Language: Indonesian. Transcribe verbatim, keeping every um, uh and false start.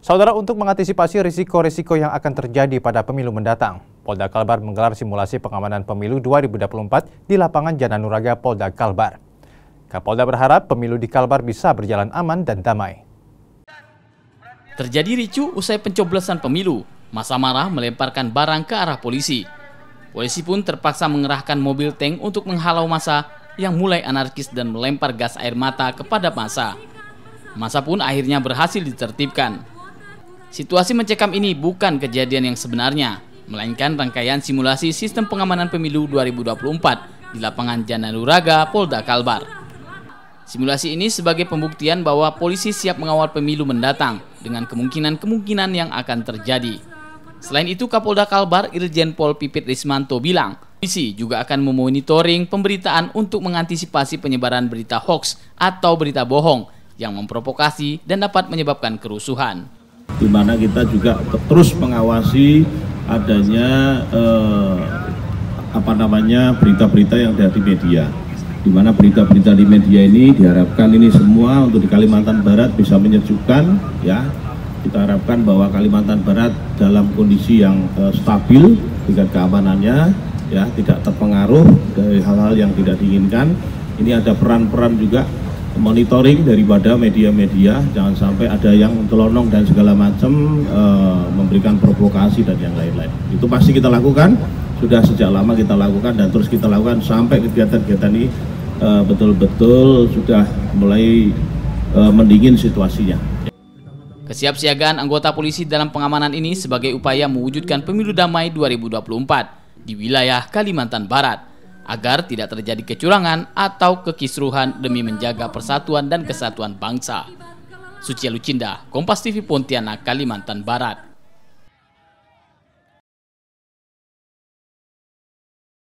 Saudara, untuk mengantisipasi risiko-risiko yang akan terjadi pada pemilu mendatang, Polda Kalbar menggelar simulasi pengamanan pemilu dua ribu dua puluh empat di lapangan Jana Nuraga, Polda Kalbar. Kapolda berharap pemilu di Kalbar bisa berjalan aman dan damai. Terjadi ricuh usai pencoblosan pemilu. Massa marah melemparkan barang ke arah polisi. Polisi pun terpaksa mengerahkan mobil tank untuk menghalau massa yang mulai anarkis dan melempar gas air mata kepada massa. Massa pun akhirnya berhasil ditertibkan. Situasi mencekam ini bukan kejadian yang sebenarnya, melainkan rangkaian simulasi sistem pengamanan pemilu dua ribu dua puluh empat di lapangan Jana Nuraga, Polda Kalbar. Simulasi ini sebagai pembuktian bahwa polisi siap mengawal pemilu mendatang dengan kemungkinan-kemungkinan yang akan terjadi. Selain itu, Kapolda Kalbar Irjen Pol Pipit Rismanto bilang, polisi juga akan memonitoring pemberitaan untuk mengantisipasi penyebaran berita hoax atau berita bohong yang memprovokasi dan dapat menyebabkan kerusuhan. Di mana kita juga terus mengawasi adanya eh, apa namanya berita-berita yang ada di media, di mana berita-berita di media ini diharapkan ini semua untuk di Kalimantan Barat bisa menyejukkan, ya. Kita harapkan bahwa Kalimantan Barat dalam kondisi yang eh, stabil tingkat keamanannya, ya, tidak terpengaruh dari hal-hal yang tidak diinginkan. Ini ada peran-peran juga monitoring daripada media-media, jangan sampai ada yang mencelonong dan segala macam e, memberikan provokasi dan yang lain-lain. Itu pasti kita lakukan, sudah sejak lama kita lakukan dan terus kita lakukan sampai kegiatan-kegiatan ini betul-betul sudah mulai e, mendingin situasinya. Kesiapsiagaan anggota polisi dalam pengamanan ini sebagai upaya mewujudkan pemilu damai dua ribu dua puluh empat di wilayah Kalimantan Barat, agar tidak terjadi kecurangan atau kekisruhan demi menjaga persatuan dan kesatuan bangsa. Suci Lucinda, Kompas T V Pontianak, Kalimantan Barat.